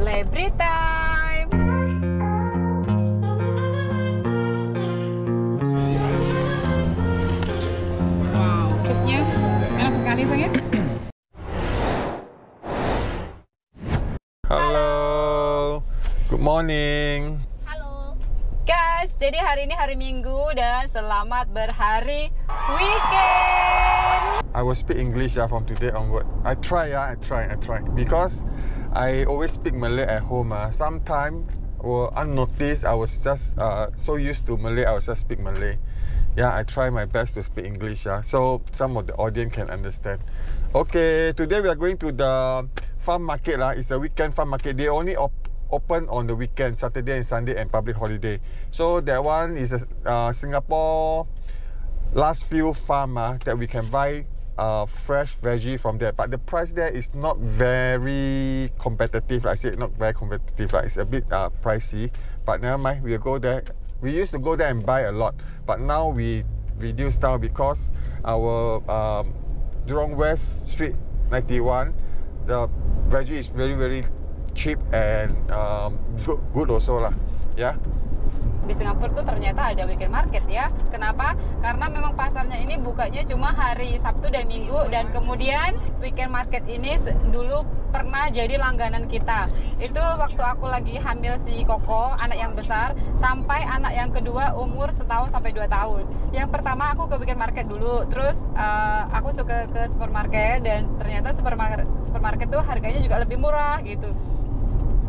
Library time. Wow, cake-nya enak sekali, Sang ya. Halo. Good morning. Guys, jadi hari ini hari Minggu dan selamat berhari weekend. I will speak English from today onward. I try. Because I always speak Malay at home. Sometimes, unnoticed, I was just so used to Malay, I was just speak Malay. Yeah, I try my best to speak English, so some of the audience can understand. Okay, today we are going to the farm market. It's a weekend farm market. They only open on the weekend, Saturday and Sunday and public holiday. So that one is Singapore last few farm that we can buy fresh veggie from there. But the price there is not very competitive. Like I said, not very competitive. It's a bit pricey. But never mind, we'll go there. We used to go there and buy a lot. But now we reduce down because our Jurong West Street 91, the veggie is very cheap and good also lah, ya. Di Singapura tuh ternyata ada weekend market ya. Kenapa? Karena memang pasarnya ini bukanya cuma hari Sabtu dan Minggu, dan kemudian weekend market ini dulu pernah jadi langganan kita. Itu waktu aku lagi hamil si Koko, anak yang besar, sampai anak yang kedua umur setahun sampai 2 tahun. Yang pertama aku ke weekend market dulu, terus aku suka ke supermarket, dan ternyata supermarket tuh harganya juga lebih murah gitu.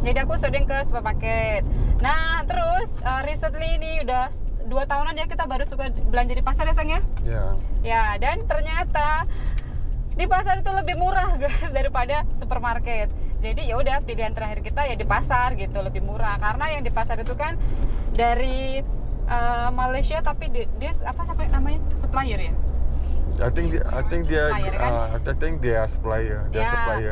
Jadi aku sering ke supermarket. Nah, terus recently ini udah 2 tahunan ya kita baru suka belanja di pasar ya, Sang ya? Iya. Ya, dan ternyata di pasar itu lebih murah, guys, daripada supermarket. Jadi ya udah pilihan terakhir kita ya di pasar gitu, lebih murah. Karena yang di pasar itu kan dari Malaysia, tapi dia apa namanya? Supplier ya? I think dia supplier, kan? I think dia supplier. Yeah.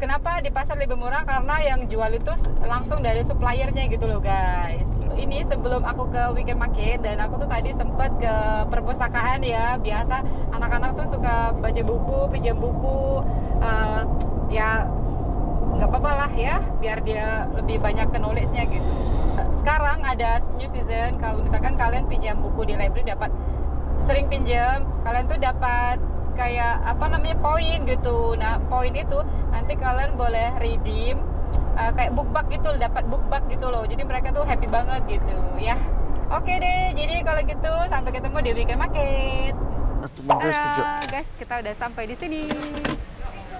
Kenapa di pasar lebih murah? Karena yang jual itu langsung dari suppliernya gitu loh, guys. Ini sebelum aku ke weekend market, dan aku tuh tadi sempet ke perpustakaan ya. Biasa anak-anak tuh suka baca buku, pinjam buku, ya nggak apa-apa lah ya, biar dia lebih banyak knowledge-nya gitu. Sekarang ada new season, kalau misalkan kalian pinjam buku di library dapat, sering pinjam, kalian tuh dapat kayak apa namanya poin gitu. Nah, poin itu nanti kalian boleh redeem kayak bookbag gitu, dapat bookbag gitu loh. Jadi mereka tuh happy banget gitu ya. Oke deh, jadi kalau gitu sampai ketemu di weekend market. Guys, kita udah sampai di sini.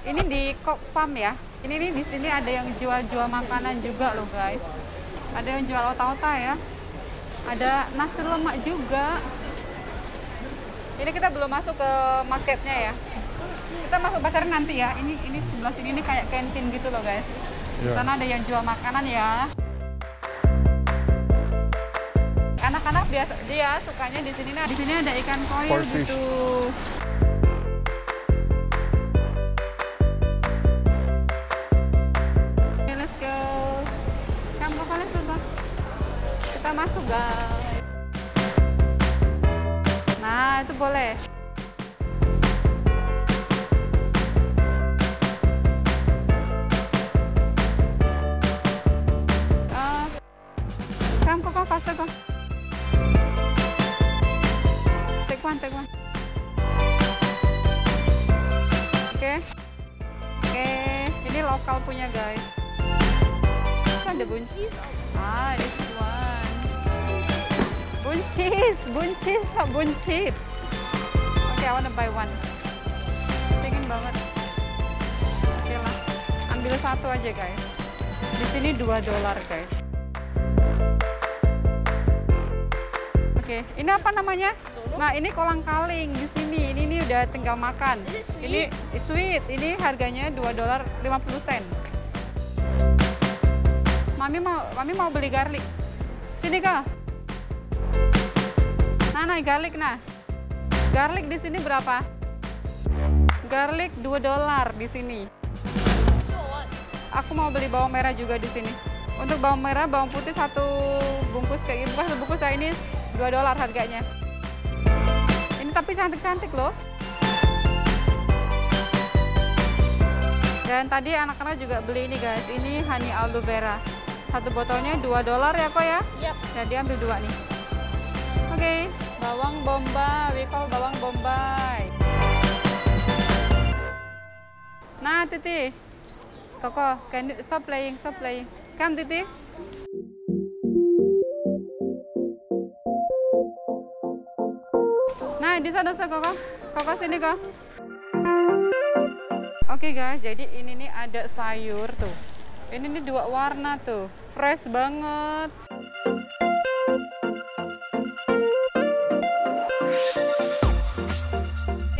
Ini di Kok Farm ya. Ini nih di sini ada yang jual-jual makanan juga loh, guys. Ada yang jual otak-otak ya. Ada nasi lemak juga. Ini kita belum masuk ke marketnya ya. Kita masuk pasar nanti ya. Ini sebelah sini ini kayak kantin gitu loh, guys. Di sana ada yang jual makanan ya. Anak-anak biasa dia sukanya di sini. Nah, di sini ada ikan koi gitu. Okay, let's go. Kamu kalian sudah? Kita masuk, guys. Nah, itu boleh. Kok faster kok. Take one. Oke. Ini lokal punya, guys. Ada buncis. This one. Buncis. Okay, I wanna buy one. Pengen banget. Oke lah, ambil satu aja, guys. Di sini $2, guys. Oke, ini apa namanya? Nah, ini kolang-kaling di sini. Ini udah tinggal makan. Ini sweet. Ini harganya $2.50. Mami mau beli garlic. Sini, Kak. Nah, garlic. Garlic di sini berapa? Garlic $2 di sini. Aku mau beli bawang merah juga di sini. Untuk bawang merah, bawang putih satu bungkus kayak gitu. Satu bungkus saya ini $2 harganya. Ini tapi cantik-cantik loh. Dan tadi anak-anak juga beli ini guys, ini honey aloe vera. Satu botolnya $2 ya kok ya? Yep. Jadi ambil 2 nih. Oke, bawang bombay, we call bawang bombay. Nah Titi, Koko, can you stop playing, stop playing. Come Titi. Nah di sana Koko, Koko sini Kok. Oke guys, jadi ini nih ada sayur tuh. Ini nih 2 warna tuh, fresh banget.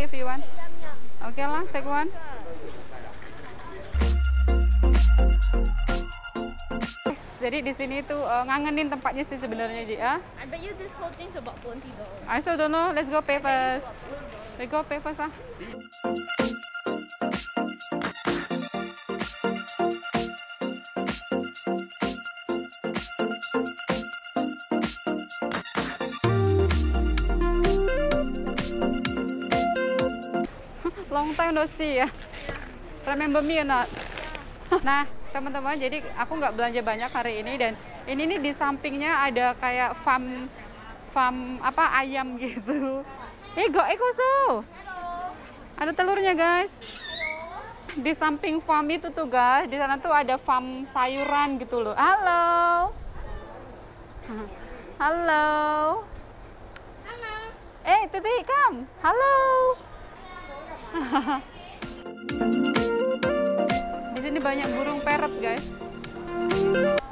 If you want, oke lah, take one. Yes, jadi di sini tuh ngangenin tempatnya sih sebenarnya dia. I bet you this whole thing's about $20. I still don't know. Let's go pay first. Let's go pay first ah. Long time no see ya. Remember me or not? Nah, teman-teman, jadi aku nggak belanja banyak hari ini, dan ini nih di sampingnya ada kayak farm apa ayam gitu. Goek so. Ada telurnya, guys. Di samping farm itu tuh, guys, di sana tuh ada farm sayuran gitu loh. Halo. Halo. Halo. Titi, come. Halo. Di sini banyak burung peret guys.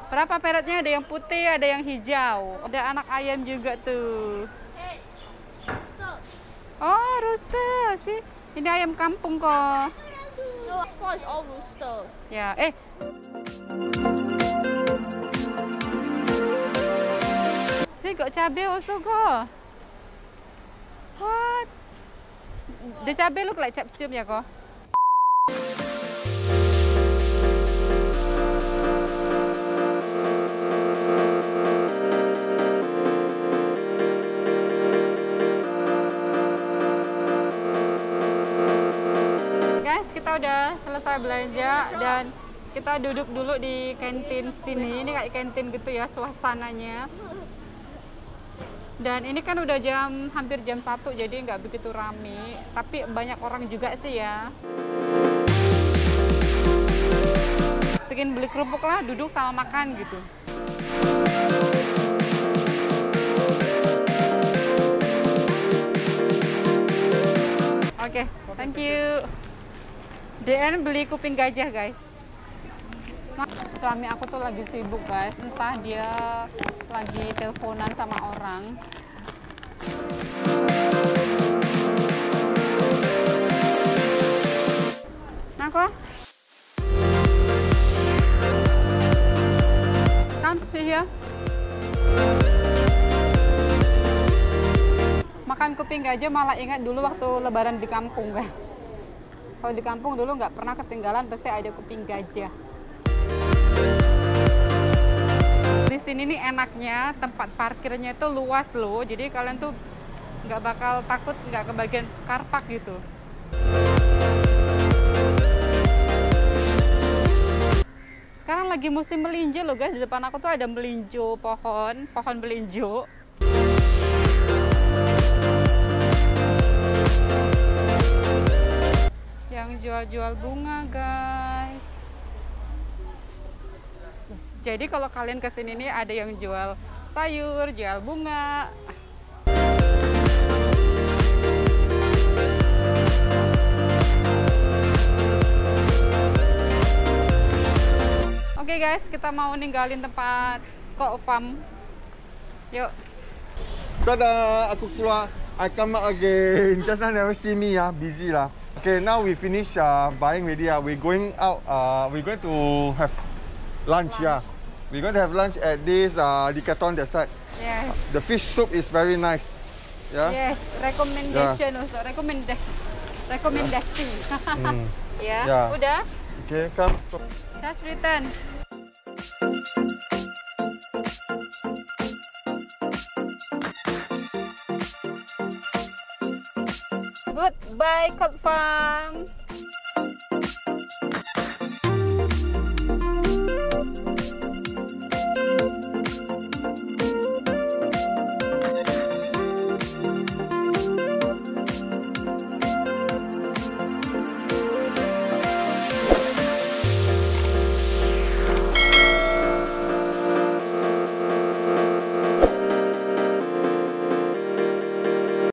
Berapa peretnya? Ada yang putih, ada yang hijau. Ada anak ayam juga tuh. Oh rooster sih. Ini ayam kampung kok. Ya Si got cabai also go. What? The cabai look like capsicum ya kok. Guys, kita udah selesai belanja dan kita duduk dulu di kantin sini. Ini kayak kantin gitu ya suasananya. Dan ini kan udah hampir jam 1 jadi nggak begitu rame, tapi banyak orang juga sih ya. Pengen beli kerupuk lah, duduk sama makan gitu. Oke, thank you. DN beli kuping gajah guys. Suami aku tuh lagi sibuk guys, entah dia lagi teleponan sama orang. Nah kok? Kan sih ya. Makan kuping aja malah ingat dulu waktu lebaran di kampung guys. Kalau di kampung dulu nggak pernah ketinggalan, pasti ada kuping gajah. Di sini nih enaknya tempat parkirnya itu luas loh, jadi kalian tuh nggak bakal takut nggak kebagian car park gitu. Sekarang lagi musim melinjo loh guys, di depan aku tuh ada melinjo, pohon melinjo. Yang jual-jual bunga guys. Jadi kalau kalian kesini nih ada yang jual sayur, jual bunga. Oke guys, kita mau ninggalin tempat Kok Farm. Yuk. Tada, aku keluar. I come out again. Just now never see me ya, busy lah. Okay, now we finish buying already. We going out. We going to have lunch. Yeah. We're going to have lunch at this Dikaton desat. Yes. The fish soup is very nice. Yeah. Yes. Recommendation also. Recommendation. Yeah. Yeah. Udah. Okay. Come. Just return. Goodbye, Kok Farm.